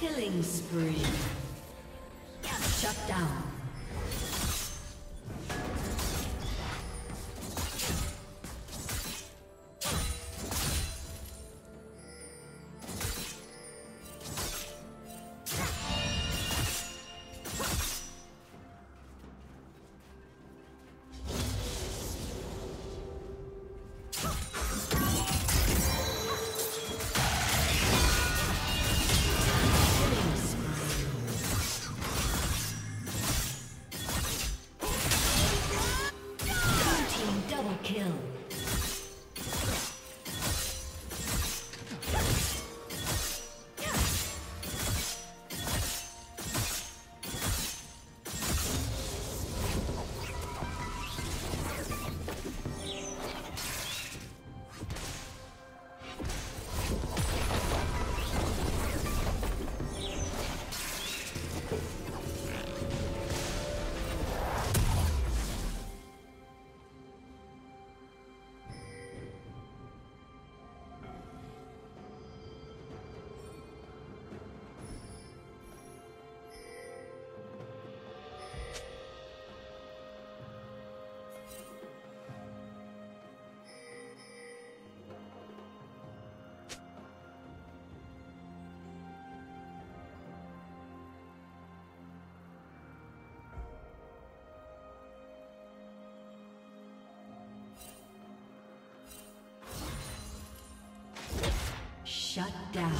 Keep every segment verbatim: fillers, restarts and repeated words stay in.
Killing spree. Shut down. Shut down.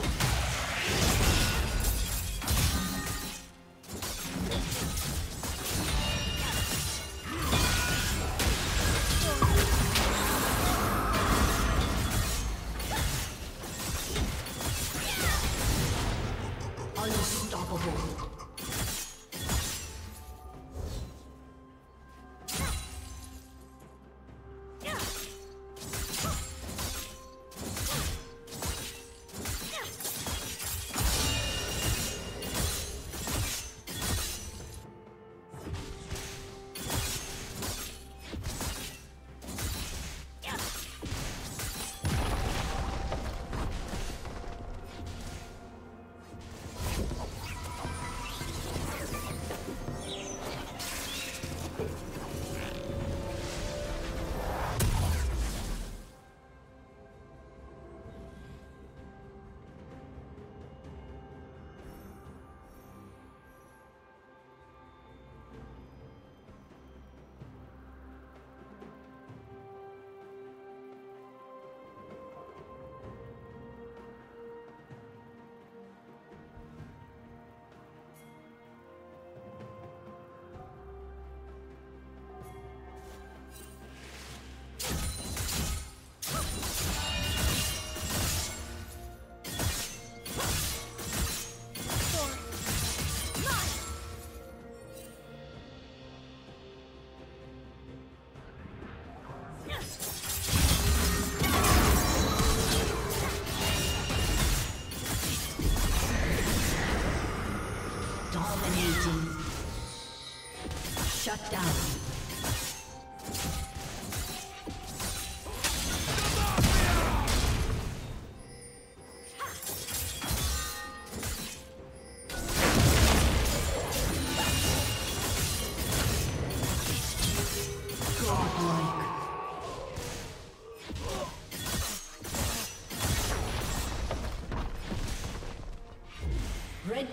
Unstoppable. Shut down. Red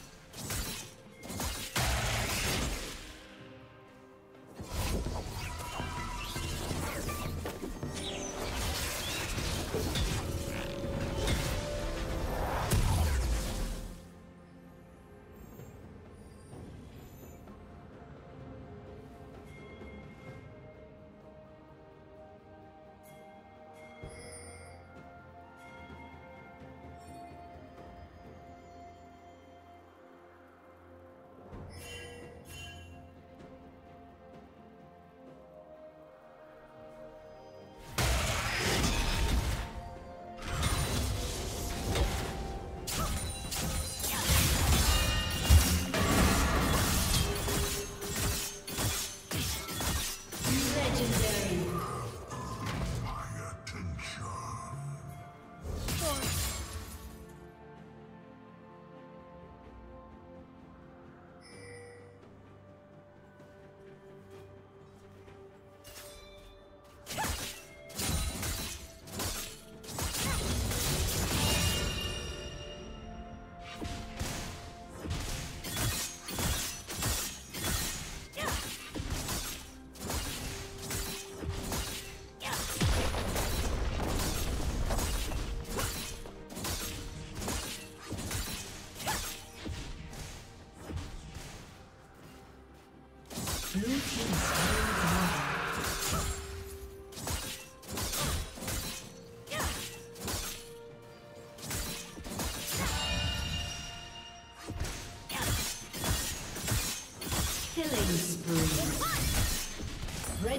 Red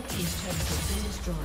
team's turret has been destroyed.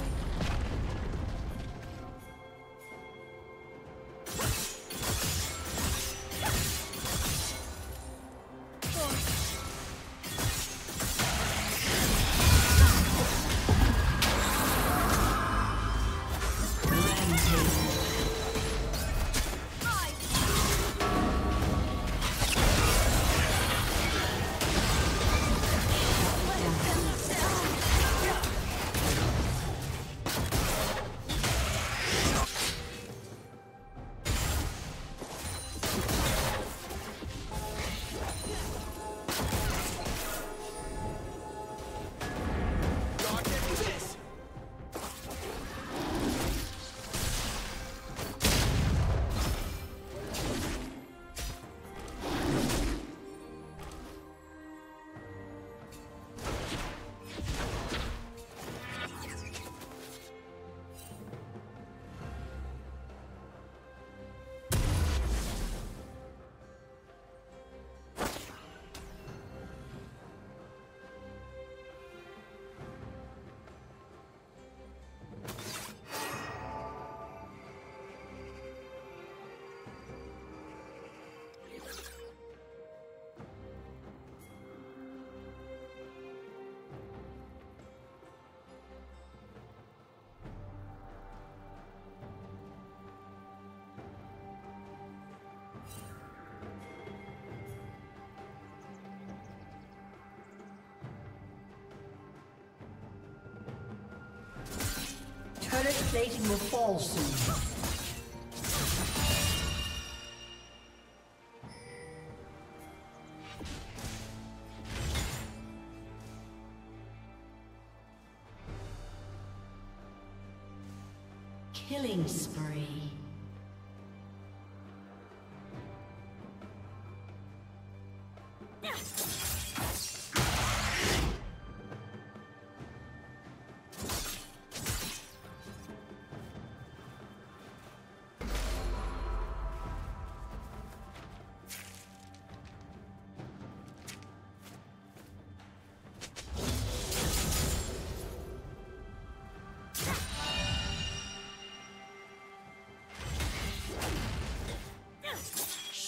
Turret plating will fall soon. Killing spree.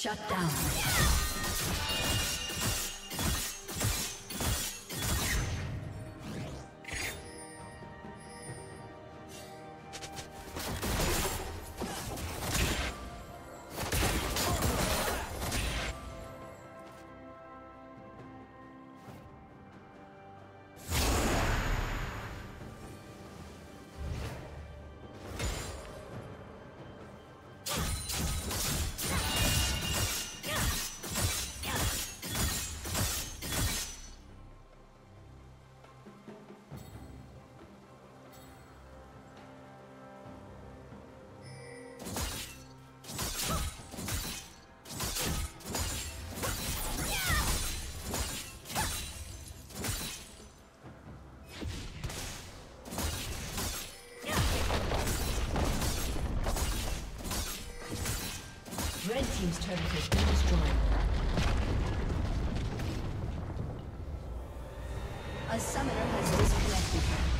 Shut down. Red team's turret has been destroyed. A summoner has disconnected.